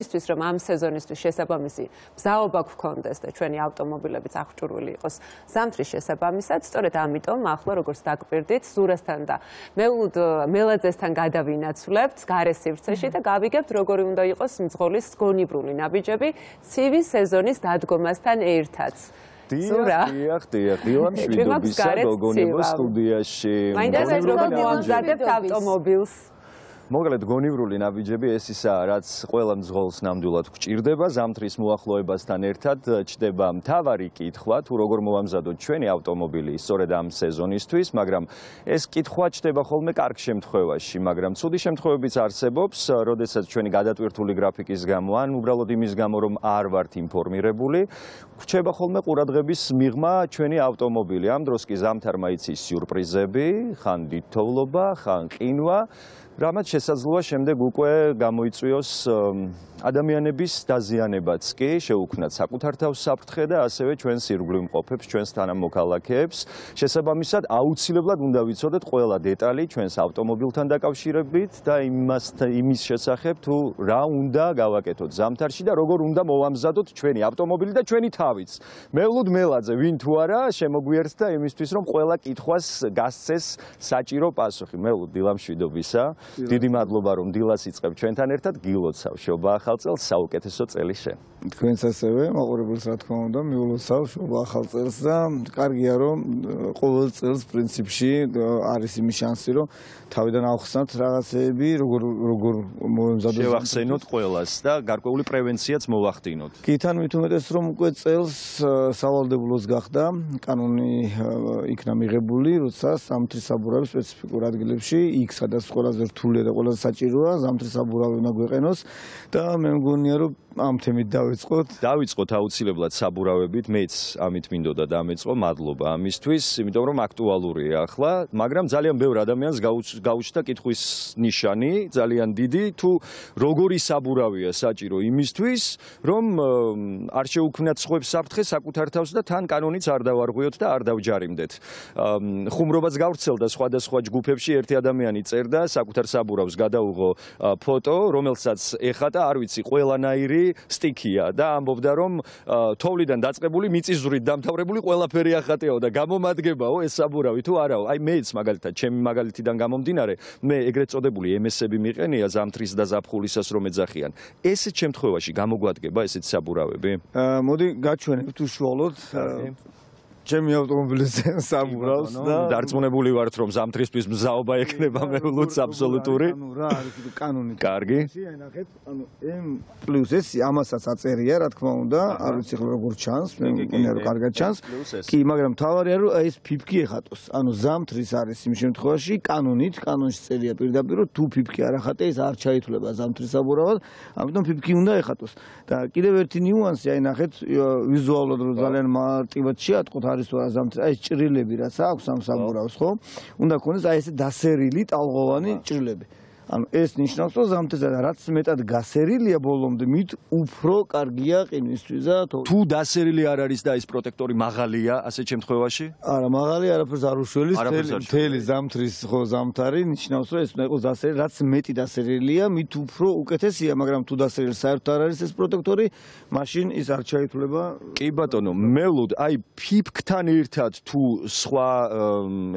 Istris ramam sezonistul șesăbămizi. Psăobac condeste, cei automobilebit axturulios. Samtrișe săbămisat, storetă amitom, măclor ogorstac pierdit, surestanda. Meud meladestan gădavinat sulept, scaresivrce și de găbigept rogoriundai os mțgolis sconibrulin abigebi, civi sezonist adgomastan eirtat. Tiam și dobisar ogonivă studia și. Mai devreme am zădept automobils. Mogalet gonivruli ნაბიჯები ესისა, რაც ყველა მძღოლს ნამდვილად გვჭირდება, ზამთრის მოახლოებასთან ერთად ჩდება მთავარი კითხვა, თუ როგორ მოვამზადოთ ჩვენი ავტომობილი სწორედ ამ სეზონისთვის, მაგრამ ეს კითხვა ჩდება ხოლმე კარგ შემთხვევაში, მაგრამ ცუდი შემთხვევებიც არსებობს, როდესაც ჩვენი გადატვირთული გრაფიკის გამო ან უბრალოდ იმის გამო, რომ არ ვართ ინფორმირებული, ჩდება ხოლმე ყურადღების მიღმა ჩვენი ავტომობილი. Ამ დროს კი ზამთარმა იცის სიურპრიზები, ხან დითოვლობა, ხან ყინვა. Ramat შესაძლოა შემდეგ უკვე გამოიწვიოს ადამიანების დაზიანებაც კი შეუქმნათ საკუთარ თავს საფრთხე და ასევე ჩვენ სირგვლივ მყოფებს, ჩვენს თანამოქალაქეებს. Შესაბამისად, აუცილებლად უნდა ვიცოდეთ ყველა დეტალი ჩვენს ავტომობილთან დაკავშირებით და იმის შესახებ თუ რა უნდა გავაკეთოთ ზამთარში და როგორ უნდა მოვამზადოთ ჩვენი ავტომობილი და ჩვენი თავიც. Mevlud Meladze, ვინ თუ არა შემოგვიერთს და იმისთვის რომ ყველა კითხვას გასცეს საჭირო პასუხი. Mevlud დილამშვიდობისა. Დიდი მადლობა რომ დილას იწყებ ჩვენთან ერთად გილოცავ შობა ახალწელს საუკეთესო წელიშე. Თქვენს ასევე მაყურებელს რა თქმა უნდა მიულოცავ შობა ახალწელს და კარგია რომ ყოველ წელს პრინციპში არის იმის შანსი რომ თავიდან ავხსნათ რაღაცეები როგორ მომზადოთ შევახსენოთ ყოველას და გარკვეული პრევენციაც მოვახდინოთ. Კი თან მით უმეტეს რომ უკვე წელს სავალდებულოს გახდა კანონი იქნა მიღებული როცა სამთრის საბურავი სპეციფიკურ ადგილებში იქ სადაც ყველაზე რთულია და ყველაზე საჭიროა ზამთრის საბურავი უნდა გვეყენოს და მე მგონია რომ ამ თემით დავიწყოთ აუცილებლად საბურავებით მეც ამით მინდოდა დამეწყო მადლობა ამისთვის იმიტომ რომ აქტუალურია ახლა მაგრამ ძალიან ბევრ ადამიანს გაუჩნდა კითხვის ნიშანი ძალიან დიდი თუ როგორი საბურავია საჭირო იმისთვის რომ არ შეუქმნათ სხვებს საფრთხე საკუთარ თავს და თან კანონიც არ დავარღვიოთ და არ დავჯარიმდეთ ხუმრობაც გავრცელდა სხვადასხვა ჯგუფებში ერთი ადამიანი წერდა საკუთარ საბურავს გადაუღო ფოტო რომელსაც ეხატა არ ვიცი ყველანაირი სტიქია და ამბობდა რომ თოვლიდან დაწყებული მიწისძვრით დამთავრებული ყველაფერი ახატეო და გამომადგებაო ეს საბურავი თუ არაო აი მეც მაგალითად ჩემი მაგალითიდან გამომდინარე მე ეგრეთ წოდებული ემსები მიყენია ზამთრის და ზაფხულისას რომ ეძახიან ესეთ შემთხვევაში გამოგვადგება ესეთ საბურავები მოდი გაჩვენებთ უშუალოდ ჩემი ავტომობილის საბურავს და დარწმუნებული ვართ რომ ზამთრისთვის მზაობა ექნება მეულოც აბსოლუტური რა არის ეს კანონი კარგი შეანახეთ ანუ M+S ამასაც აწერია რა თქმა უნდა არ ვიცი ხლა როგორ ჩანს მე მგონია რომ კარგად ჩანს კი მაგრამ თავარია რომ ეს ფიფკი ეხატოს ანუ ზამთრის არის იმ შემთხვევაში კანონით კანონში წერია პირდაპირ თუ ფიფკი არ ახატე ეს არ ჩაითვლება ზამთრის საბურავად ამიტომ ფიფკი უნდა ეხატოს და კიდევ ერთი ნიუანსი აინახეთ ვიზუალურად რომ ძალიან მარტივად შეატყოთ არის რა ზამთრი, აი ჭრილები რაც აქვს ამ საბურავს ხო? Უნდა გქონდეს აი ესე დასერილი ტალღოვანი ჭრილები. Am este niște zămte de arat smetat gaserilia bolom de mit upro cargia în istuiza tu daserilia araris dais protectori magalia ase chemtxevashi ara magalia arapers arushvelis teli zamtris xo zamtari nichnausro es meqos daseri rats meti daserilia mit upro uketesia magram tu daseril saerto ar aris es protectori mashin is ar chaituleba ki batono melud ai pipktan ertad tu sva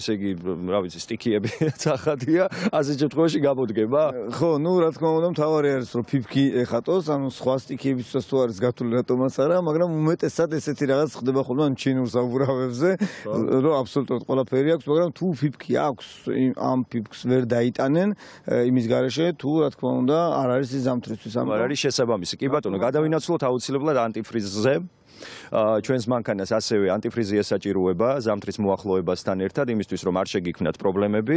ese igi ra vitsi stikiebi tsaxadia ase chemtxevashi gabod ხო, ну, რა თქმა უნდა, მთავარი არის რომ ფიფკი ეხატოს, ანუ სხვა სტიქებისთვის თუ არის გათვლილი რატომაც არა, მაგრამ უმეტესად ესეთი რაღაც ხდება ხოლმე ამ ჩინურ საბურავებზე, რომ აბსოლუტურად ყველაფერი აქვს, მაგრამ თუ ფიფკი აქვს, ამ ფიფკს ვერ დაიტანენ იმის გარეშე, თუ რა თქმა უნდა, არ არის ის ზამთრისთვის, ამ არ არის შესაბამისი. კი ბატონო, გადავინაცვლოთ აუცილებლად ანტიფრიზზე. Ჩვენს მანქანას ასევე ანტიფრიზი ესაჭიროება ზამთრის მოახლოებასთან ერთად იმისთვის რომ არ შეგიქმნათ პრობლემები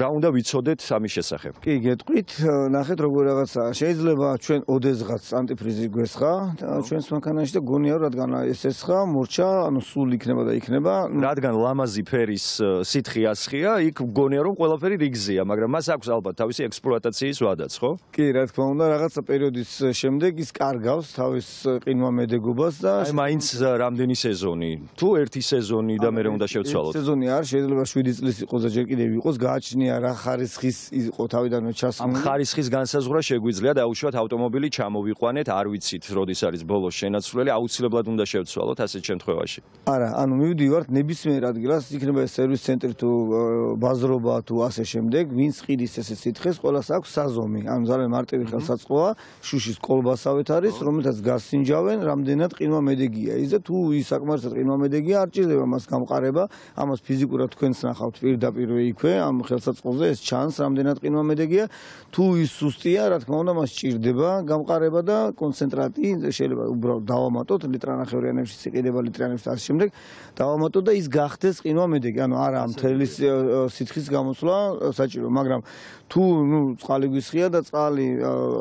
რა უნდა ვიცოდეთ ამის შესახებ კი გეტყვით ნახეთ როგორ რაღაცაა შეიძლება ჩვენ ოდესღაც ანტიფრიზი გვესხა ჩვენს მანქანაში და გონია რადგან ეს ესხა მორჩა ანუ სულ იქნება და იქნება რადგან ლამაზი ფერის სითხე ასხია იქ გონია რომ ყველაფერი რიგზია მაგრამ მას აქვს ალბათ თავისი ექსპლუატაციის ვადაც ხო კი რა თქმა უნდა რაღაცა პერიოდის შემდეგ ის კარგავს თავის ყინვამედეგობას მაინც რამდენი სეზონი? Თუ ერთი სეზონი და მერე უნდა შევცვალოთ. სეზონი არ შეიძლება 7 წლის იყოს და ჯერ კიდევ იყოს გააჩნია რა ხარისხის იყო თავიდანვე ჩასმული. ამ ხარისხის განსაზღვრა შეგვიძლია დაუშვათ ავტომობილი ჩამოვიყვანეთ, არ ვიცით როდის არის ბოლოს შენაცვლელი, აუცილებლად უნდა შევცვალოთ ასეთ შემთხვევაში. არა, ანუ მივდივართ ნებისმიერ ადგილას, იქნება სერვის ცენტრი თუ ბაზრობა თუ ასე შემდეგ, ვინც ყიდის ესე სითხეს, ყოველას აქვს საზომი. ანუ ზალე მარტივი ხელსაწყოა, შუშის კოლბასავით არის, რომელთაც გასინჯავენ, რამდენად ყინვამედეგია. Ის და თუ ის საკმარისად ყინვამედეგია, არ ჭირდება მას გამყარება, ამას ფიზიკურად თქვენს ნახავთ პირდაპირ იქვე, ამ ხელსაწყოზე ეს ჩანს, რამდენად ყინვამედეგია. თუ ის სუსტია, რა თქმა უნდა, მას ჭირდება გამყარება და კონცენტრატი, შეიძლება უბრალოდ დავამატოთ, ლიტრანახევრიანებში იყიდება ლიტრანებში ასე შემდეგ, დავამატოთ და ის გახდეს ყინვამედეგი. ანუ არა ამ თელის სითხის გამოსვლა საჭირო, მაგრამ თუ წყალი გვისხია და წყალი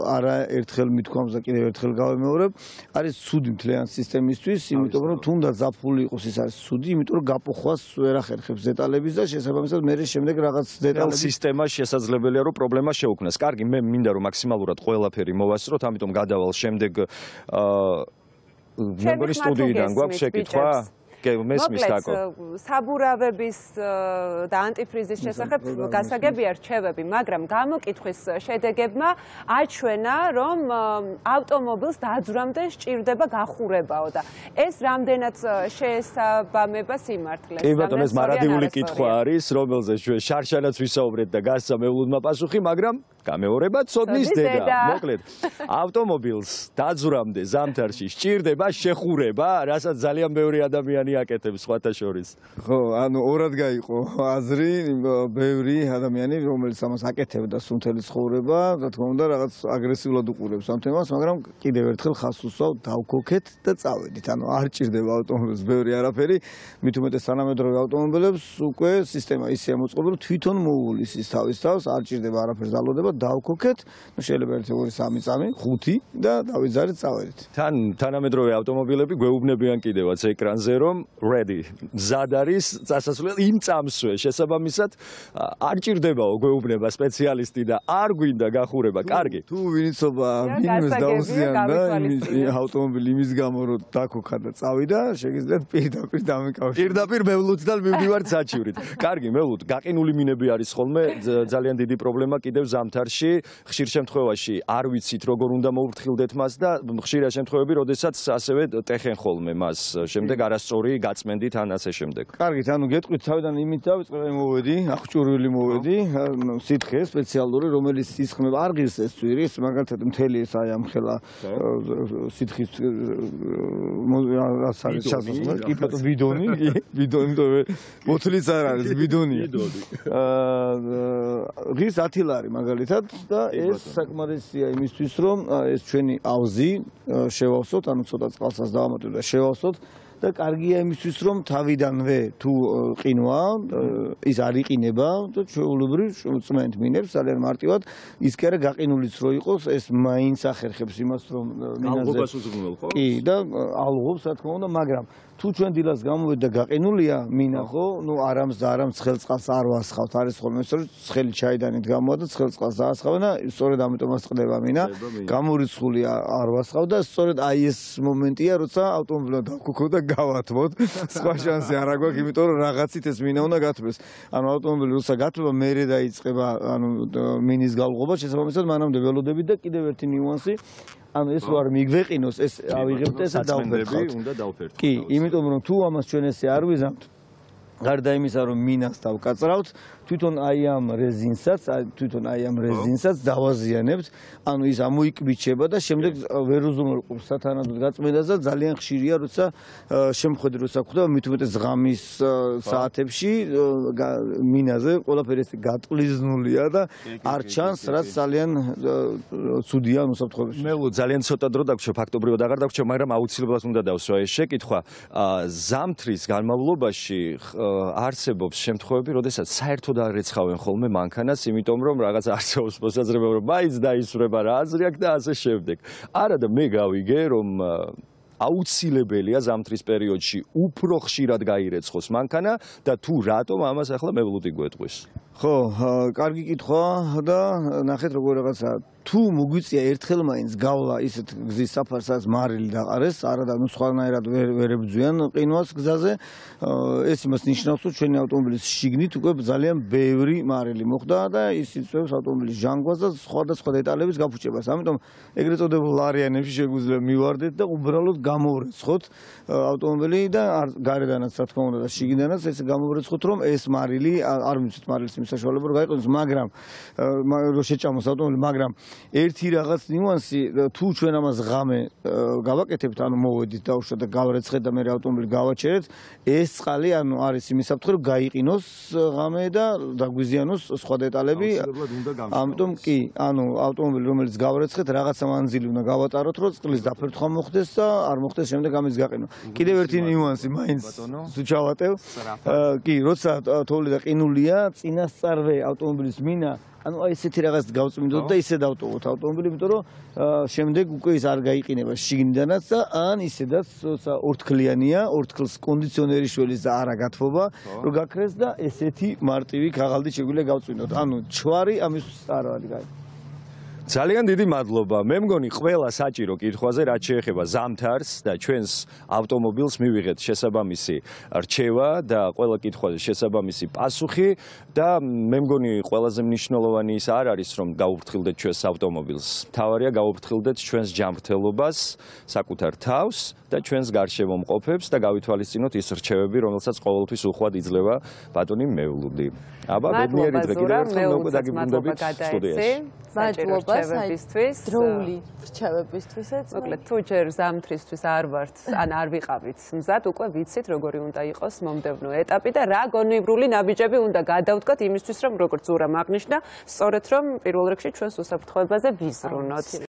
არა ერთხელ მithქვამს და კიდევ ერთხელ გავემეორებ, არის ცუდი მთლიან სისტემისთვის, იმიტომ რომ თუნდაც ზაფხული იყოს ის არის ცუდი, იმიტომ რომ გაპოხვას ვერ ახერხებს დეტალების და შესაბამისად მე შემდეგ რაღაც დეტალები სისტემა შესაძლებელია რომ პრობლემა შეუქმნას. Კარგი, მე მინდა რომ მაქსიმალურად ყველაფერი მოვასწროთ, ამიტომ გადავალ შემდეგ მეგონის სტუდიიდან გვაქვს შეკითხვა. მოკლედ, საბურავების და ანტიფრიზის შესახებ გასაგებია რჩევები, მაგრამ გამოკითხვის შედეგებმა აჩვენა, რომ ავტომობილს დაძვრამდე სჭირდება გახურებაო და ეს რამდენად შეესაბამება სიმართლეს. კი ბატონო, ეს მარადიული კითხვა არის, რომელზეც შარშანაც ვისაუბრეთ და გასცა მეულოდმა პასუხი, მაგრამ გამეორება ცოდნის დედა. მოკლედ, ავტომობილს დაძვრამდე ზამთარში სჭირდება შეხურება, რასაც ძალიან ბევრი ადამიანი აკეთებს სხვათა შორის. ხო, ანუ ორად გაიყო აზრი, ბევრი ადამიანი რომელიც ამას აკეთებდა სუნთელი ცხოვრება, რა თქმა უნდა, რაღაც აგრესიულად უყურებს ამ თემას, მაგრამ კიდევ ერთხელ ხას უსვავ დავკოქეთ და წავედით. ანუ არ ჭირდება ავტომობილს ბევრი არაფერი, მით უმეტეს თანამედროვე ავტომობილებს უკვე სისტემა ისეა მოწყობილი, თვითონ მოუვლის ის თავის, არ ჭირდება არაფერს დალოდება, დავკოქეთ, შეიძლება 1-2-3 წამი, 5 და დავიძარეთ, წავედით. თანამედროვე ავტომობილები გვეუბნებიან კიდევაც ეკრანზე რომ ready. მზად არის წასასვლელი იმ წამსვე, შესაბამისად არ ჭირდებაო გვეუბნება სპეციალისტი და არ გვინდა გახურება. კარგი. თუ ვინიცობა ვინმეს დაუზიანდა ავტომობილი იმის გამო რომ დაქოქა და წავიდა, შეგიძლიათ პირდაპირ დამეკავშიროთ. პირდაპირ მევლუდთან მივდივართ საჩივრით. კარგი, მევლუდ, გაყინული მინები არის ხოლმე ძალიან დიდი პრობლემა კიდევ ზამთარში, ხშირ შემთხვევაში არ ვიცით როგორ უნდა მოვფრთხილდეთ მას და ხშირია შემთხვევები, როდესაც ასევე ტეხენ ხოლმე მას. შემდეგ არასწორი გაწმენდით ან ასე შემდეგ. კარგით, ანუ გეტყვით თავიდან იმით დავიწყე მოვედი, აღჭურვილი მოვედი, სითხე სპეციალური, რომელიც ისხმება არ ღირსეს წვირის, მაგალითად მთელი ეს აი ამხელა სითხის რას არის ჩასასხმა, კი ბატონო ბიდონი, ბიდონი მოთლის არ არის, ბიდონი. ღირს 10 ლარი მაგალითად და ეს საკმარისია იმისთვის, რომ ეს ჩვენი ავზი შევავსოთ, ანუ ცოტა წყალსაც დავამატოთ და შევავსოთ. და კარგია იმისთვის რომ თავიდანვე თუ ყინვა ის არ იყინება და ჩვეულებრივ წმენთ მინებს ძალიან მარტივად ის კი არა გაყინულიც რო იყოს ეს მაინც ახერხებს იმას რომ ალღობას უზრუნველყო ხო? კი და ალღობს რა თქმა უნდა მაგრამ თუ ჩვენ დილას გამოვედით და გაყინულია მინა ხო ნუ არამს და არამს ცხელ წყალს არ ვასხავთ არის ხოლმე ეს რომ ცხელი ჩაიდანით გამოვა და ცხელ წყალს დაასხავენ და სწორედ ამიტომაც წყდება მინა გამორიცხული არ ვასხავ და სწორედ აი ეს მომენტია როცა ავტომობილმა დაგქუქო და გავათმოთ სხვა შანსი არ აგვაქვს იმიტომ რომ რაღაცით ეს მინა უნდა გათვლეს ანუ ავტომობილი როცა გათვლება მერე დაიწყება ანუ მინის გალღობა შესაბამისად მანამდე ველოდებით და კიდევ ერთი ნიუანსი ანუ ეს რო არ მიგვეყინოს ეს ავიღებთ ესე დავფერხავთ უნდა დავფერხოთ კი იმიტომ რომ თუ ამას ჩვენ ესე არ ვიზამთ გარდა იმისა რომ მინას დავკაწრავთ თვითონ აი ამ რეზინსაც დავაზიანებთ ანუ ის ამოიკბიჩება და შემდეგ ვერ უზრუნველყოფს სათანადოდ გაწმენდას და ძალიან ხშირია როცა შემხედი როცა ხდება მით უმეტეს ღამის საათებში მინაზე ყველაფერი ეს გატყლიზნულია და არ ჩანს რაც ძალიან ცუდია ანუ საფრთხეებში მელო ძალიან ცოტა დრო დაგვრჩა ფაქტობრივად აღარ დაგვრჩა მაგრამ აუცილებლად უნდა დავსვა ეს შეკითხვა ზამთრის განმავლობაში არსებობს შემთხვევები, როდესაც საერთოდ არ ეცხავენ ხოლმე მანქანას, იმიტომ რომ რაღაც არსებობს მოსაზრება, რომ მაინც დაისვრება რა აზრი აქვს და ასე შემდეგ. არა და მე გავიგე, რომ აუცილებელია ზამთრის პერიოდში უფრო ხშირად გაირეცხოს მანქანა და თუ რატომ ამას ახლა მევლუდი გვეტყვის. Ho, cargi kitxoa da naxet rogoragatsa. Tu mugitsia ertxelma ins gavla iset gzis saparsas marili da ares aradan usxanayrad verebzuyan qinvas gzaze es imas nishnavs tu cheni avtomobilis shignit uqve zalyan bevri marili moqda da is itsvevs avtomobilis janqvasas sxvadasxva detalebis gapuchebas. Amitom egret odebl larianebshi sheguzleb mivardet da ubralod gamovretsxot avtomobili da garedanats ra tkma უნდა da shigdanats es gamovretsxot rom es marili ar mivtsit marilis imsashvaleba ro gaiqvens magram ro shechamas avtomobili magram ერთი რაღაც ნიუანსი თუ ჩვენ ამას ღამე გავაკეთებთ ანუ მოვედით დაუშვა და გავრეცხეთ და მე ავტომობილი გავაჩერეთ ეს წყალი ანუ არის იმის საფრთხე რომ გაიყინოს ღამე და დაგვიზიანოს სხვა დეტალები ამიტომ კი ანუ ავტომობილი რომელიც გავრეცხეთ რაღაცა მანძილი უნდა გავატაროთ რომ წყლის დაფერთხვა მოხდეს და არ მოხდეს შემდეგ ამის გაყინვა კიდევ ერთი ნიუანსი მაინც თუ ჩავატევ კი როცა თოვლი გაყინულია წინასწარვე ავტომობილის მინა ანუ აი ესეთი რაღაც გავწმინდოთ და ისე დავტოვოთ ავტომობილი, იმიტომ რომ შემდეგ უკვე ის არ გაიყინება შიგნიდანაც და ან ისედაც თორსა ორთქლიანია, ორთქლს კონდიციონერის შველის და არა გათბობა, რომ გაქრეს და ესეთი მარტივი ქაღალდი შეგვიძლია გავწმინდოთ. ანუ ჩვარი ამისთვის არ არის გაი. Ძალიან დიდი მადლობა. მე მგონი ყველა საჭირო კითხვაზე რაც შეეხება ზამთარს და ჩვენს ავტომობილს მივიღეთ შესაბამისი რჩევა და ყველა კითხვაზე შესაბამისი პასუხი და მე მგონი ყველაზე მნიშვნელოვანი ის არ არის რომ გაუფრთხილდეთ ჩვენს ავტომობილს. მთავარია გაუფრთხილდეთ ჩვენს ჯანმრთელობას, საკუთარ თავს და ჩვენს გარშემო მყოფებს და გავითვალისწინოთ ის რჩევები რომელსაც ყოველთვის უხვად იძლევა ბატონი მეულობდი. აბა ბედნიერი დღე კიდევ ერთხელ უკვე დაგიბრუნდებით სტუდიაში. მადლობა. Chevepistvis, droli, chevepistvis, მოკლედ თუ ჯერ ზამთრისთვის არ ვართ, ან არ ვიყავით, მზად უკვე ვიცით როგორი უნდა იყოს მომდევნო ეტაპი და რა გონივრული ნაბიჯები უნდა გადავდგათ იმისთვის, რომ როგორც ზურამ აღნიშნა, სწორედ რომ პირველ რიგში ჩვენს უსაფრთხოებაზე ვიზრუნოთ.